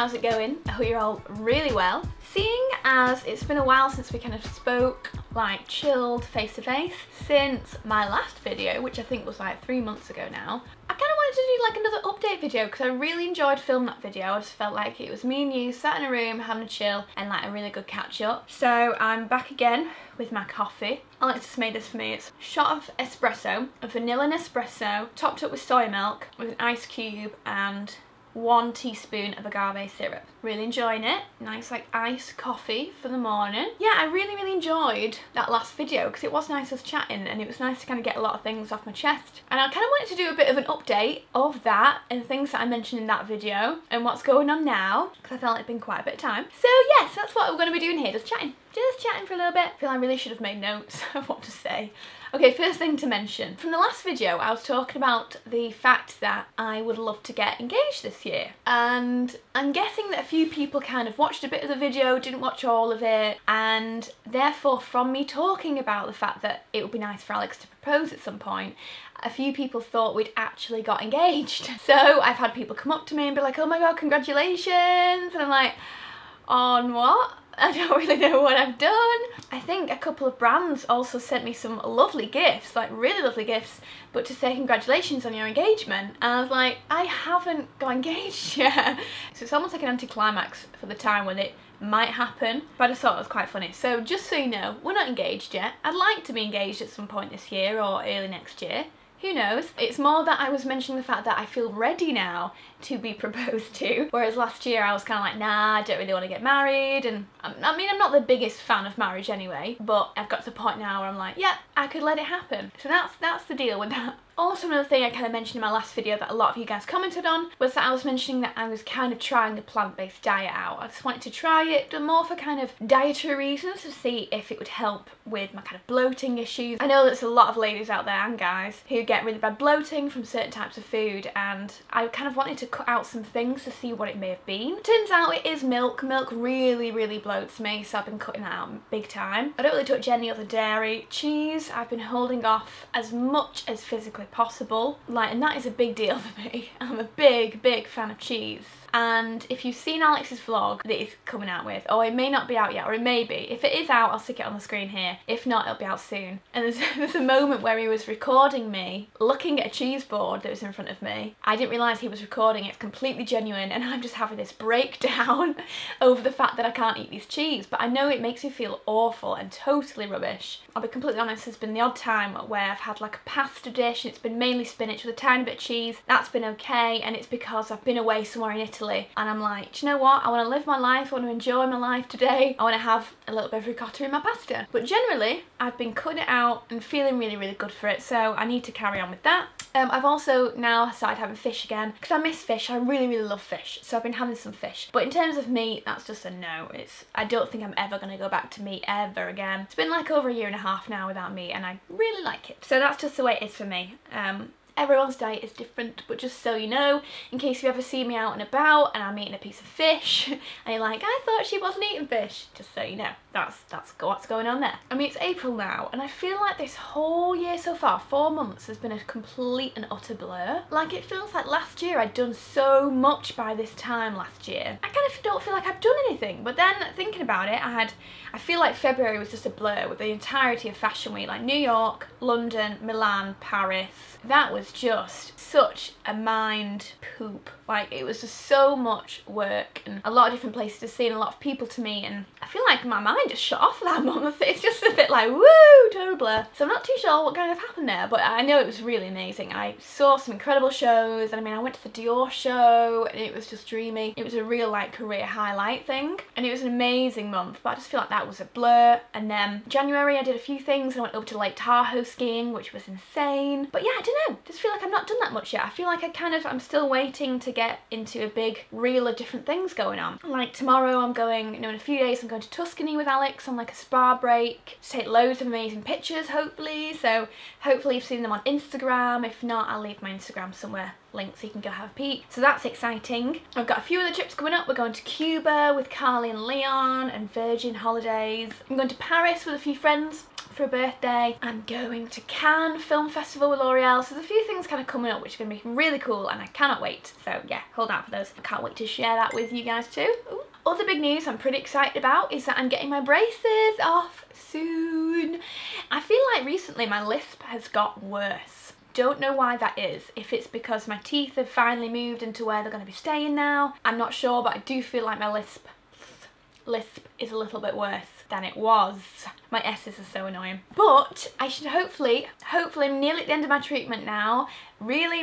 how's it going? I hope you're all really well. Seeing as it's been a while since we kind of spoke, like chilled face to face, since my last video, which I think was like 3 months ago now, I kind of wanted to do like another update video because I really enjoyed filming that video. I just felt like it was me and you sat in a room having a chill and like a really good catch up. So I'm back again with my coffee. Alex just made this for me. It's a shot of espresso, a vanilla Nespresso, topped up with soy milk, with an ice cube and 1 teaspoon of agave syrup. Really enjoying it. Nice like iced coffee for the morning. Yeah, I really enjoyed that last video because it was nice us chatting and it was nice to kind of get a lot of things off my chest. And I kind of wanted to do a bit of an update of that and things that I mentioned in that video and what's going on now, because I felt like it'd been quite a bit of time. So yes, that's what we're going to be doing here, just chatting for a little bit. I feel I really should have made notes of what to say. Okay, first thing to mention. From the last video, I was talking about the fact that I would love to get engaged this year. And I'm guessing that a few people kind of watched a bit of the video, didn't watch all of it. And therefore, from me talking about the fact that it would be nice for Alex to propose at some point, a few people thought we'd actually got engaged. So I've had people come up to me and be like, oh my God, congratulations. And I'm like, on what? I don't really know what I've done. I think a couple of brands also sent me some lovely gifts, like really lovely gifts, but to say congratulations on your engagement. And I was like, I haven't got engaged yet. So it's almost like an anticlimax for the time when it might happen, but I just thought it was quite funny. So just so you know, we're not engaged yet. I'd like to be engaged at some point this year or early next year. Who knows? It's more that I was mentioning the fact that I feel ready now to be proposed to, whereas last year I was kind of like, nah, I don't really want to get married, and I mean, I'm not the biggest fan of marriage anyway, but I've got to the point now where I'm like, yep, I could let it happen. So that's the deal with that. Also, another thing I kind of mentioned in my last video that a lot of you guys commented on was that I was mentioning that I was kind of trying a plant-based diet out. I just wanted to try it, more for kind of dietary reasons, to see if it would help with my kind of bloating issues. I know there's a lot of ladies out there and guys who get really bad bloating from certain types of food, and I kind of wanted to cut out some things to see what it may have been. Turns out it is milk. Milk really bloats me, so I've been cutting that out big time. I don't really touch any other dairy. Cheese, I've been holding off as much as physically possible, like, and that is a big deal for me. I'm a big fan of cheese, and if you've seen Alex's vlog that he's coming out with, or it may not be out yet, or it may be. If it is out, I'll stick it on the screen here. If not, it'll be out soon. And there's a moment where he was recording me looking at a cheese board that was in front of me. I didn't realise he was recording it. It's completely genuine, and I'm just having this breakdown over the fact that I can't eat these cheese, but I know it makes me feel awful and totally rubbish. I'll be completely honest, there's been the odd time where I've had like a pasta dish and it's been mainly spinach with a tiny bit of cheese. That's been okay, and it's because I've been away somewhere in Italy and I'm like, do you know what, I want to live my life, I want to enjoy my life today, I want to have a little bit of ricotta in my pasta. But generally I've been cutting it out and feeling really good for it, so I need to carry on with that. I've also now started having fish again because I miss fish. I really love fish, so I've been having some fish. But in terms of meat, that's just a no. I don't think I'm ever going to go back to meat ever again. It's been like over a year and a half now without meat, and I really like it. So that's just the way it is for me. Everyone's diet is different, but just so you know, in case you ever see me out and about and I'm eating a piece of fish and you're like, I thought she wasn't eating fish, just so you know, that's what's going on there. I mean, it's April now, and I feel like this whole year so far, 4 months, has been a complete and utter blur. Like, it feels like last year I'd done so much by this time last year. I kind of don't feel like I've done anything, but then thinking about it, I feel like February was just a blur with the entirety of Fashion Week, like New York, London, Milan, Paris. That was just such a mind poop. Like, it was just so much work and a lot of different places to see and a lot of people to meet, and I feel like my mind just shut off that month. It's just a bit like, woo, total blur. So I'm not too sure what kind of happened there, but I know it was really amazing. I saw some incredible shows, and I mean, I went to the Dior show and it was just dreamy. It was a real like career highlight thing, and it was an amazing month, but I just feel like that was a blur. And then January I did a few things. I went over to Lake Tahoe skiing, which was insane. But yeah, I don't know, just feel like I've not done that much yet. I feel like I'm still waiting to get into a big reel of different things going on. Like tomorrow I'm going, you know, in a few days I'm going to Tuscany with Alex on like a spa break to take loads of amazing pictures, hopefully. So hopefully you've seen them on Instagram. If not, I'll leave my Instagram somewhere linked so you can go have a peek. So that's exciting. I've got a few other trips coming up. We're going to Cuba with Carly and Leon, and Virgin Holidays. I'm going to Paris with a few friends for a birthday. I'm going to Cannes Film Festival with L'Oreal, so there's a few things kind of coming up which are going to be really cool and I cannot wait. So yeah, hold out for those. I can't wait to share that with you guys too. Ooh. Other big news I'm pretty excited about is that I'm getting my braces off soon. I feel like recently my lisp has got worse. Don't know why that is, if it's because my teeth have finally moved into where they're going to be staying now. I'm not sure, but I do feel like my lisp is a little bit worse than it was. My S's are so annoying. But I should hopefully I'm nearly at the end of my treatment now. Really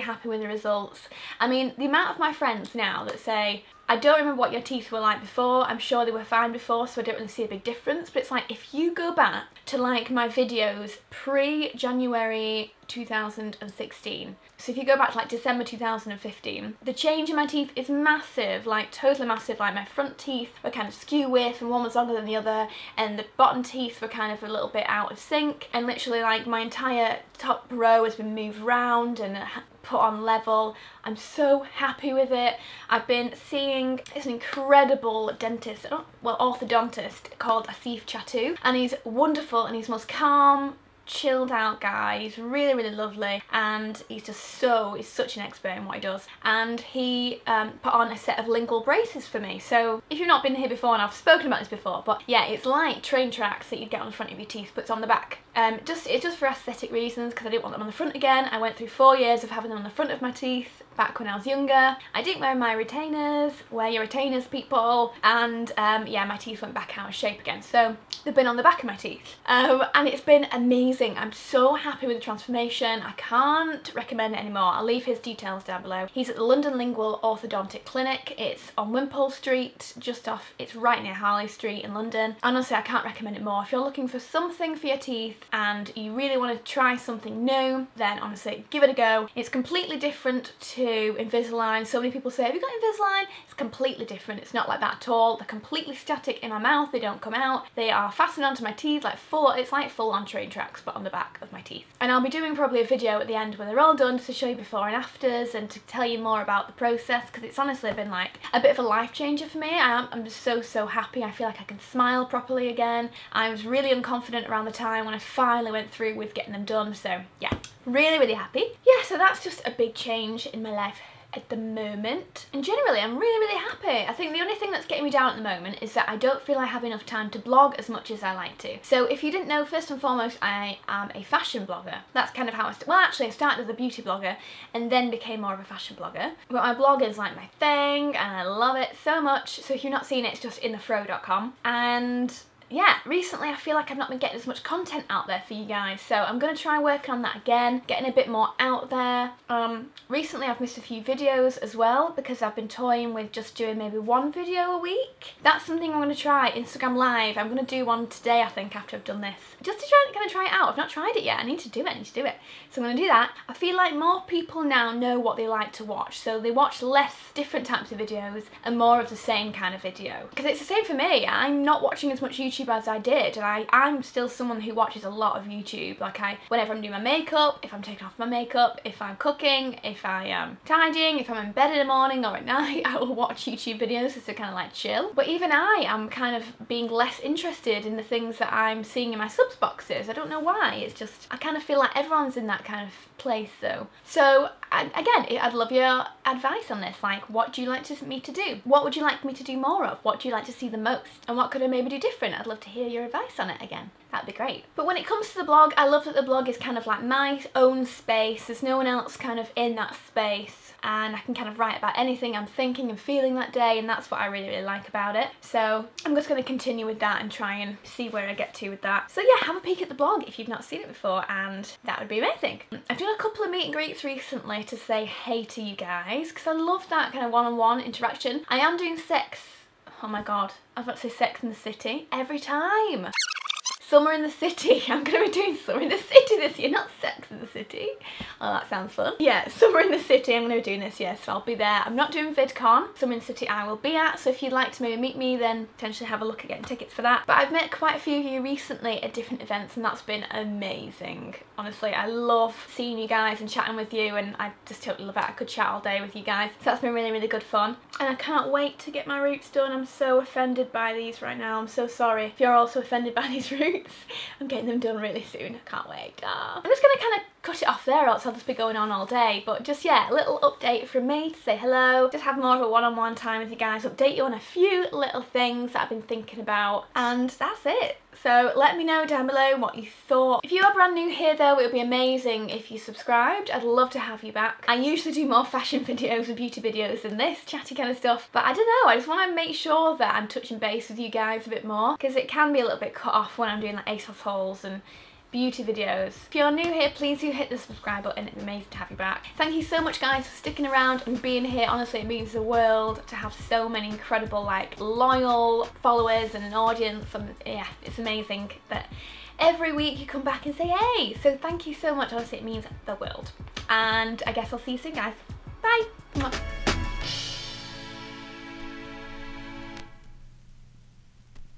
happy with the results. I mean, the amount of my friends now that say, I don't remember what your teeth were like before, I'm sure they were fine before, so I don't really see a big difference. But it's like, if you go back to like my videos pre-January 2016, so if you go back to like December 2015, the change in my teeth is massive, like totally massive. Like my front teeth were kind of skew with and one was longer than the other, and the bottom teeth were kind of a little bit out of sync, and literally like my entire top row has been moved round and put on level. I'm so happy with it. I've been seeing this incredible dentist, well, orthodontist called Asif Chatu, and he's wonderful and he's the most calm, chilled out guy. He's really lovely, and he's just so, he's such an expert in what he does. And he put on a set of lingual braces for me. So if you've not been here before, and I've spoken about this before, but yeah, it's like train tracks that you get on the front of your teeth, but it's on the back. It's just for aesthetic reasons, because I didn't want them on the front again. I went through 4 years of having them on the front of my teeth back when I was younger. I didn't wear my retainers. Wear your retainers, people. And yeah, my teeth went back out of shape again. So they've been on the back of my teeth. And it's been amazing. I'm so happy with the transformation. I can't recommend it anymore. I'll leave his details down below. He's at the London Lingual Orthodontic Clinic. It's on Wimpole Street, just off, it's right near Harley Street in London. Honestly, I can't recommend it more. If you're looking for something for your teeth, and you really want to try something new, then honestly give it a go. It's completely different to Invisalign. So many people say, have you got Invisalign? It's completely different. It's not like that at all. They're completely static in my mouth. They don't come out. They are fastened onto my teeth, like full, it's like full on train tracks, but on the back of my teeth. And I'll be doing probably a video at the end when they're all done to show you before and afters and to tell you more about the process, because it's honestly been like a bit of a life changer for me. I'm just so happy. I feel like I can smile properly again. I was really unconfident around the time when I finally went through with getting them done, so yeah, really happy. Yeah, so that's just a big change in my life at the moment, and generally I'm really happy. I think the only thing that's getting me down at the moment is that I don't feel I have enough time to blog as much as I like to. So if you didn't know, first and foremost, I am a fashion blogger. That's kind of how I started. Well, actually I started as a beauty blogger and then became more of a fashion blogger, but my blog is like my thing and I love it so much. So if you've not seen it, it's just in the fro.com. and yeah, recently I feel like I've not been getting as much content out there for you guys, so I'm going to try and work on that again, getting a bit more out there. Recently I've missed a few videos as well, because I've been toying with just doing maybe one video a week. That's something I'm going to try, Instagram Live. I'm going to do one today, I think, after I've done this. Just to try it out. I've not tried it yet. I need to do it. So I'm going to do that. I feel like more people now know what they like to watch, so they watch less different types of videos and more of the same kind of video. Because it's the same for me. I'm not watching as much YouTube as I did, and I'm still someone who watches a lot of YouTube. Like whenever I'm doing my makeup, if I'm taking off my makeup, if I'm cooking, if I am tidying, if I'm in bed in the morning or at night, I will watch YouTube videos just to kind of like chill. But even I am kind of being less interested in the things that I'm seeing in my subs boxes. I don't know why. It's just, I kind of feel like everyone's in that kind of place though. So again, I'd love your advice on this. Like, what do you like me to do? What would you like me to do more of? What do you like to see the most? And what could I maybe do different? I'd love to hear your advice on it again. That'd be great. But when it comes to the blog, I love that the blog is kind of like my own space. There's no one else kind of in that space, and I can kind of write about anything I'm thinking and feeling that day, and that's what I really like about it. So I'm just going to continue with that and try and see where I get to with that. So yeah, have a peek at the blog if you've not seen it before, and that would be amazing. I've done a couple of meet and greets recently to say hey to you guys, because I love that kind of one-on-one interaction. I am doing sex. Oh my god, I've got to say Sex in the City every time. Summer in the City. I'm going to be doing Summer in the City this year, not Sex in the City. Oh, that sounds fun. Yeah, Summer in the City I'm going to be doing this year, so I'll be there. I'm not doing VidCon. Summer in the City I will be at, so if you'd like to maybe meet me, then potentially have a look at getting tickets for that. But I've met quite a few of you recently at different events, and that's been amazing. Honestly, I love seeing you guys and chatting with you, and I just totally love it. I could chat all day with you guys, so that's been really good fun. And I can't wait to get my roots done. I'm so offended by these right now. I'm so sorry if you're also offended by these roots. videos. I'm getting them done really soon, I can't wait. I'm just gonna kind of cut it off there, else I'll just be going on all day, but just yeah, a little update from me to say hello, just have more of a one-on-one time with you guys, update you on a few little things that I've been thinking about, and that's it. So let me know down below what you thought. If you are brand new here though, it would be amazing if you subscribed. I'd love to have you back. I usually do more fashion videos and beauty videos than this chatty kind of stuff, but I don't know, I just want to make sure that I'm touching base with you guys a bit more, because it can be a little bit cut off when I'm doing like ASOS hauls and beauty videos. If you're new here, please do hit the subscribe button, it'd be amazing to have you back. Thank you so much guys for sticking around and being here, honestly it means the world to have so many incredible like loyal followers and an audience, and yeah, it's amazing that every week you come back and say hey, so thank you so much, honestly it means the world, and I guess I'll see you soon guys, bye!